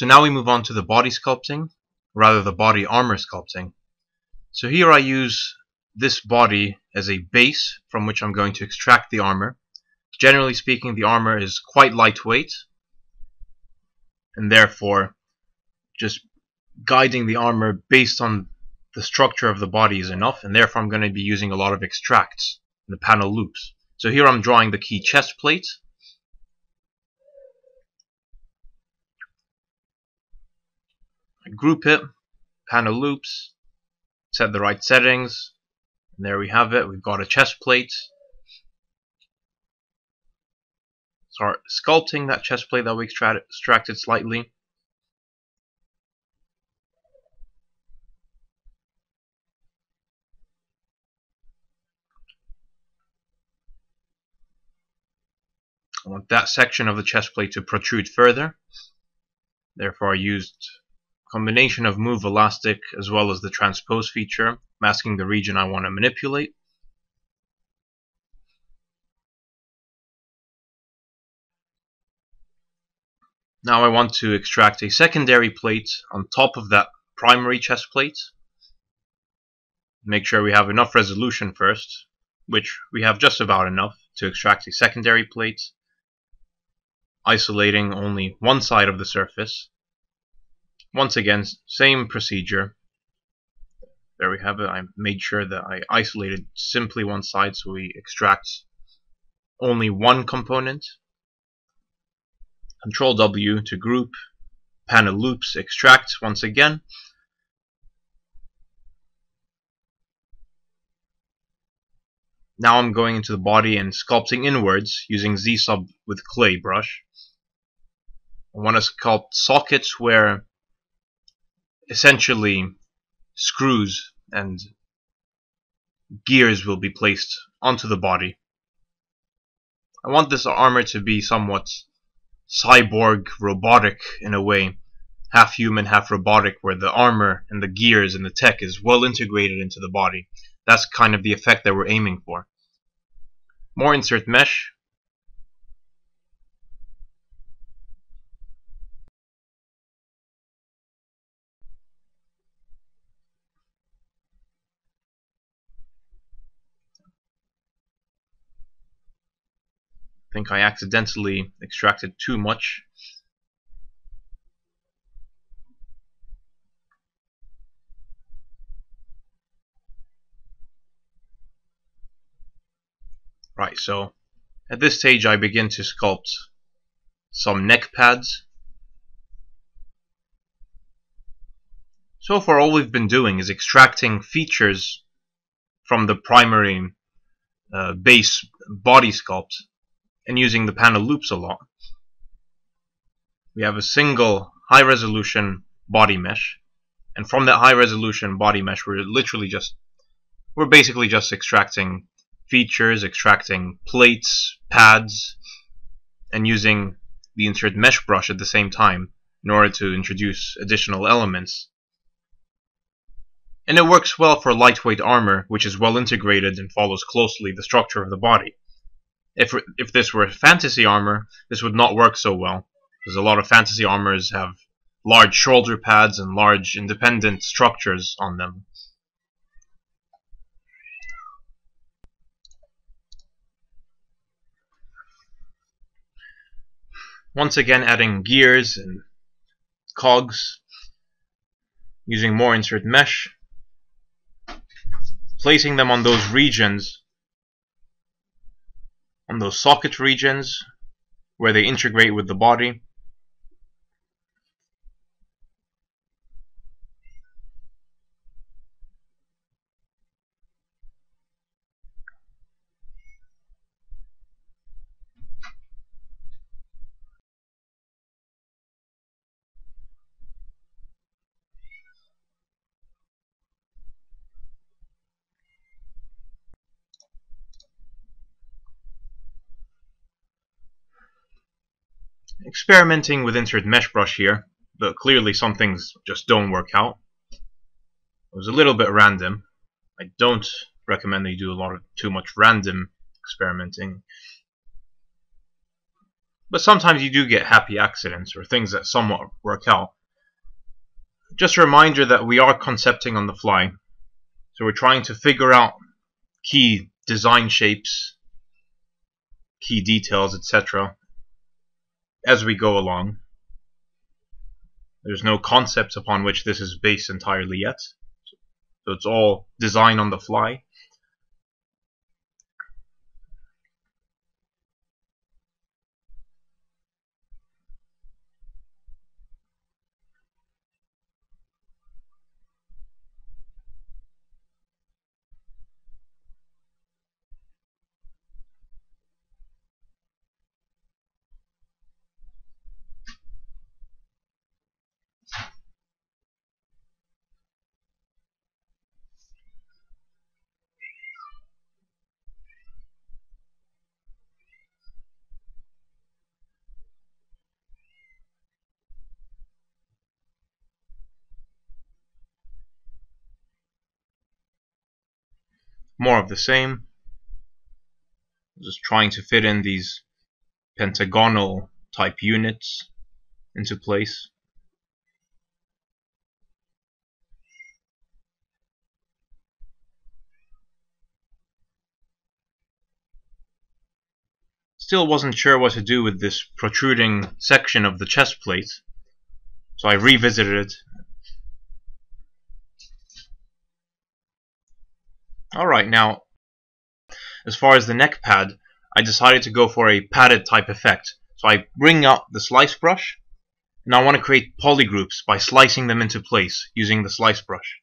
So now we move on to the body sculpting, rather the body armor sculpting. So here I use this body as a base from which I'm going to extract the armor. Generally speaking, the armor is quite lightweight, and therefore just guiding the armor based on the structure of the body is enough, and therefore I'm going to be using a lot of extracts in the panel loops. So here I'm drawing the key chest plate. I group it, panel loops, set the right settings, and there we have it. We've got a chest plate. Start sculpting that chest plate that we extracted slightly. I want that section of the chest plate to protrude further. Therefore I used a combination of move elastic as well as the transpose feature, masking the region I want to manipulate. Now I want to extract a secondary plate on top of that primary chest plate. Make sure we have enough resolution first, which we have just about enough to extract a secondary plate, isolating only one side of the surface. Once again, same procedure. There we have it. I made sure that I isolated simply one side, so we extract only one component. Control W to group, panel loops, extract once again. Now I'm going into the body and sculpting inwards using Z-sub with clay brush. I want to sculpt sockets where essentially screws and gears will be placed onto the body. I want this armor to be somewhat cyborg robotic in a way, half human, half robotic, where the armor and the gears and the tech is well integrated into the body. That's kind of the effect that we're aiming for. More insert mesh. I think I accidentally extracted too much. Right, so at this stage I begin to sculpt some neck pads. So far all we've been doing is extracting features from the primary base body sculpt, and using the panel loops a lot. We have a single high resolution body mesh, and from that high resolution body mesh we're basically just extracting features, extracting plates, pads, and using the insert mesh brush at the same time in order to introduce additional elements. And it works well for lightweight armor, which is well integrated and follows closely the structure of the body. If this were fantasy armor, this would not work so well, because a lot of fantasy armors have large shoulder pads and large independent structures on them. Once again, adding gears and cogs, using more insert mesh, placing them on those regions, on those socket regions where they integrate with the body. Experimenting with insert mesh brush here, but clearly some things just don't work out. It was a little bit random. I don't recommend that you do too much random experimenting. But sometimes you do get happy accidents or things that somewhat work out. Just a reminder that we are concepting on the fly. So we're trying to figure out key design shapes, key details, etc. as we go along. There's no concepts upon which this is based entirely yet. So it's all design on the fly. More of the same, just trying to fit in these pentagonal type units into place. Still wasn't sure what to do with this protruding section of the chest plate, so I revisited it. Alright, now, as far as the neck pad, I decided to go for a padded type effect. So I bring up the slice brush, and I want to create polygroups by slicing them into place using the slice brush.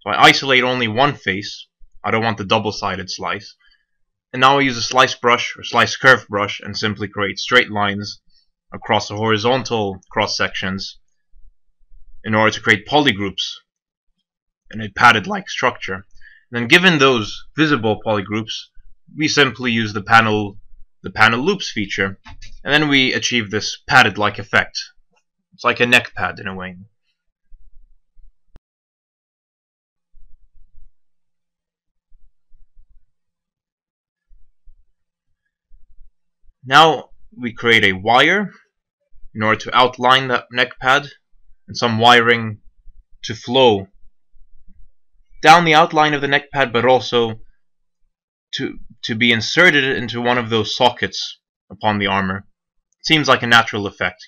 So I isolate only one face, I don't want the double-sided slice, and now I use a slice brush or slice curve brush and simply create straight lines across the horizontal cross-sections in order to create polygroups in a padded-like structure. Then, given those visible polygroups, we simply use the panel loops feature, and then we achieve this padded-like effect. It's like a neck pad in a way. Now we create a wire in order to outline that neck pad, and some wiring to flow down the outline of the neck pad, but also to be inserted into one of those sockets upon the armor. Seems like a natural effect.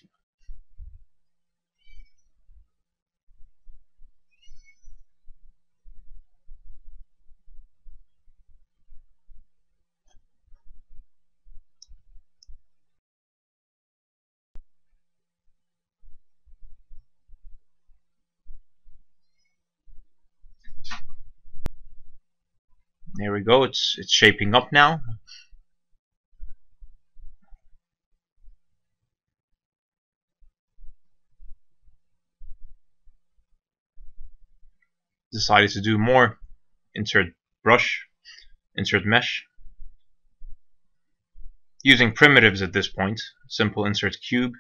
There we go, it's shaping up now. Decided to do more. Insert brush, insert mesh. Using primitives at this point, simple insert cube.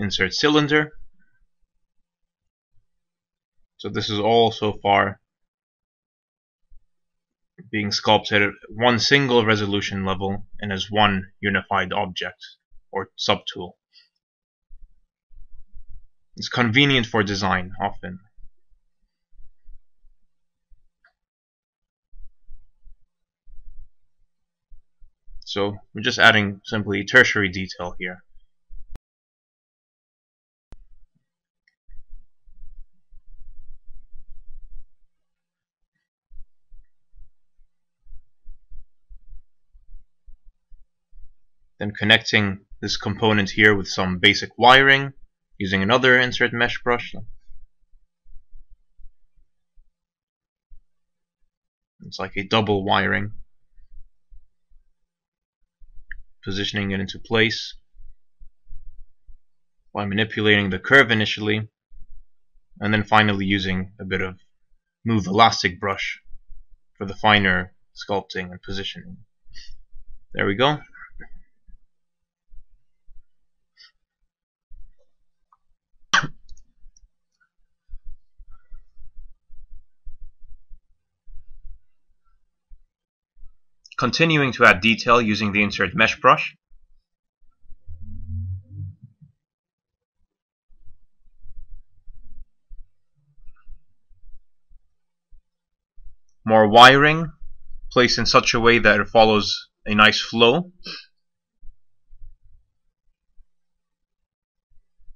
Insert cylinder. So this is all so far being sculpted at one single resolution level and as one unified object or subtool. It's convenient for design often. So we're just adding simply tertiary detail here. Then connecting this component here with some basic wiring using another insert mesh brush. It's like a double wiring. Positioning it into place by manipulating the curve initially, and then finally using a bit of move elastic brush for the finer sculpting and positioning. There we go. continuing to add detail using the insert mesh brush. More wiring, placed in such a way that it follows a nice flow.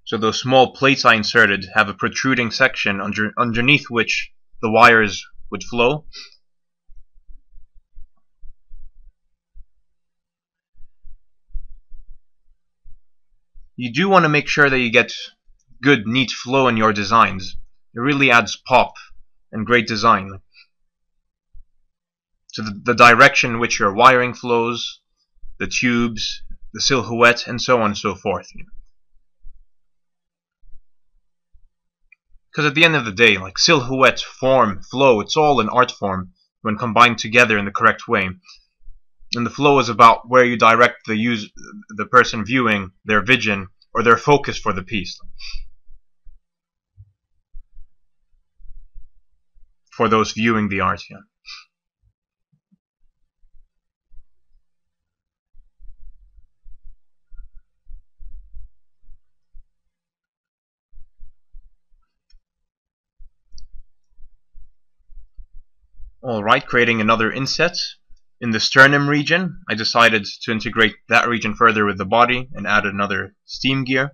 So those small plates I inserted have a protruding section underneath which the wires would flow. You do want to make sure that you get good, neat flow in your designs. It really adds pop and great design. So the direction in which your wiring flows, the tubes, the silhouette, and so on and so forth. Because at the end of the day, like silhouette, form, flow, it's all an art form when combined together in the correct way. And the flow is about where you direct the person viewing, their vision, or their focus for the piece. For those viewing the art, yeah. Alright, creating another inset. In the sternum region, I decided to integrate that region further with the body and add another steam gear.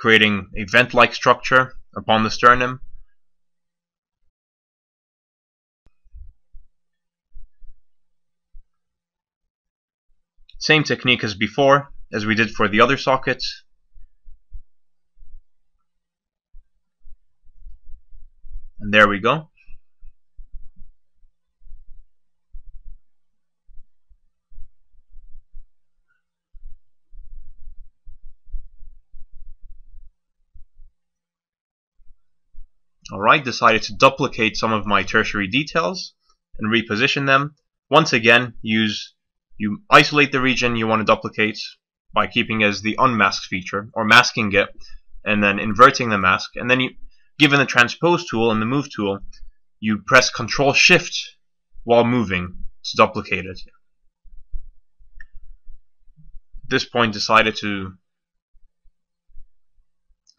Creating a vent-like structure upon the sternum. Same technique as before, as we did for the other sockets. And there we go. Alright, decided to duplicate some of my tertiary details and reposition them. Once again, you isolate the region you want to duplicate by keeping as the unmask feature, or masking it, and then inverting the mask. And then, given the transpose tool and the move tool, you press Ctrl Shift while moving to duplicate it. At this point, decided to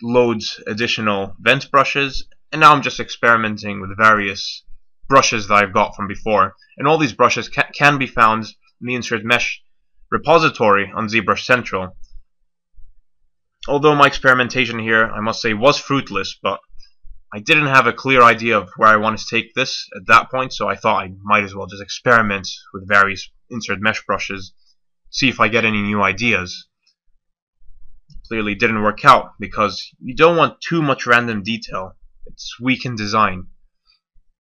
load additional vent brushes, and now I'm just experimenting with various brushes that I've got from before. And all these brushes can be found in the insert mesh repository on ZBrush Central. Although my experimentation here, I must say, was fruitless, but I didn't have a clear idea of where I wanted to take this at that point, so I thought I might as well just experiment with various insert mesh brushes, see if I get any new ideas. Clearly didn't work out, because you don't want too much random detail. It's weak in design.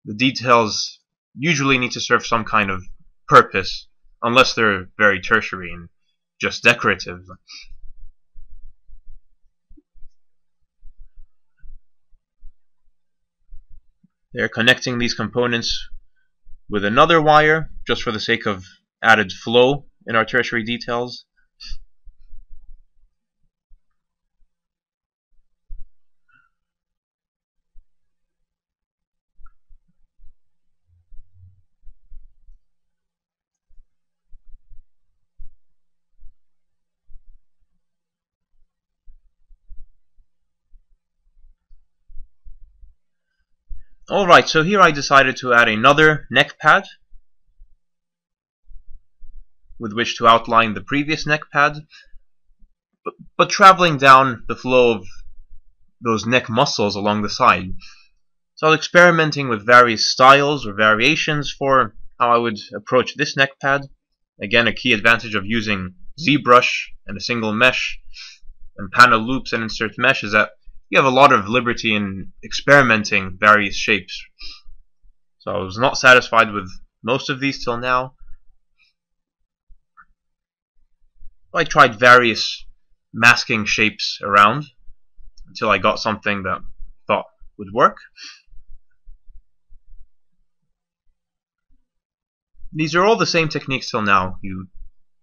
The details usually need to serve some kind of purpose, unless they're very tertiary and just decorative. They're connecting these components with another wire, just for the sake of added flow in our tertiary details. Alright, so here I decided to add another neck pad with which to outline the previous neck pad, but traveling down the flow of those neck muscles along the side. So I was experimenting with various styles or variations for how I would approach this neck pad. Again, a key advantage of using ZBrush and a single mesh and panel loops and insert mesh is that you have a lot of liberty in experimenting various shapes. So I was not satisfied with most of these till now. I tried various masking shapes around until I got something that I thought would work. These are all the same techniques till now. You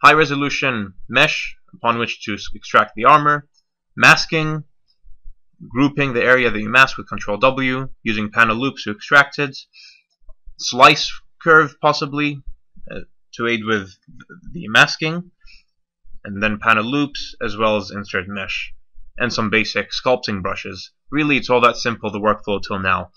high resolution mesh, upon which to extract the armor, masking, grouping the area that you mask with Ctrl W, using panel loops to extract it, slice curve possibly to aid with the masking, and then panel loops, as well as insert mesh, and some basic sculpting brushes. Really, it's all that simple, the workflow till now.